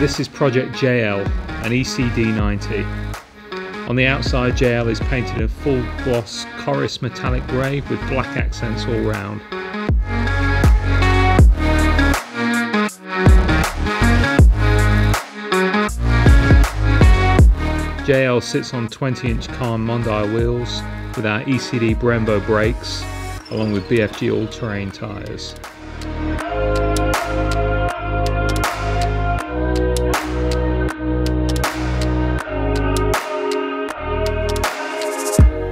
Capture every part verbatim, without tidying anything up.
This is Project J L, an E C D ninety. On the outside, J L is painted in full gloss Corris metallic grey with black accents all round. J L sits on twenty inch Kahn Mondi wheels with our E C D Brembo brakes along with B F G all-terrain tyres.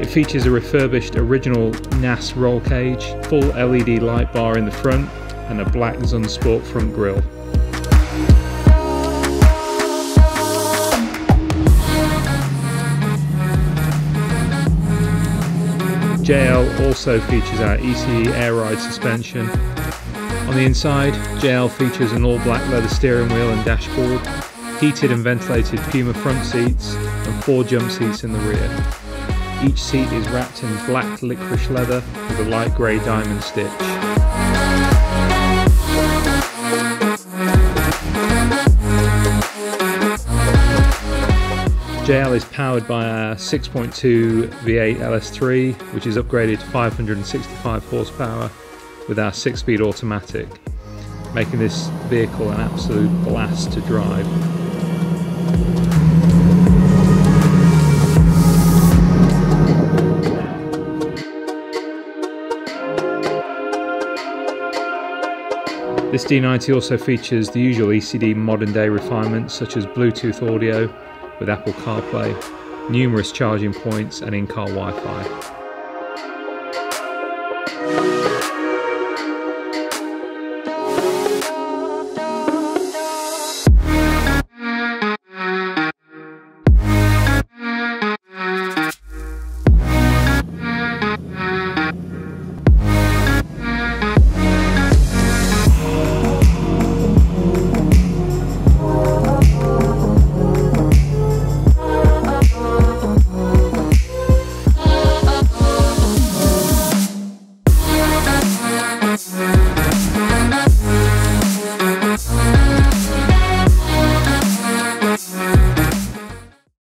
It features a refurbished original N A S roll cage, full L E D light bar in the front and a black Zunsport front grille. J L also features our E C E air ride suspension. On the inside, J L features an all-black leather steering wheel and dashboard, heated and ventilated Fuma front seats and four jump seats in the rear. Each seat is wrapped in black licorice leather with a light grey diamond stitch. J L is powered by our six point two V eight L S three, which is upgraded to five hundred sixty-five horsepower with our six speed automatic, making this vehicle an absolute blast to drive. This D ninety also features the usual E C D modern day refinements such as Bluetooth audio, with Apple CarPlay, numerous charging points and in-car Wi-Fi.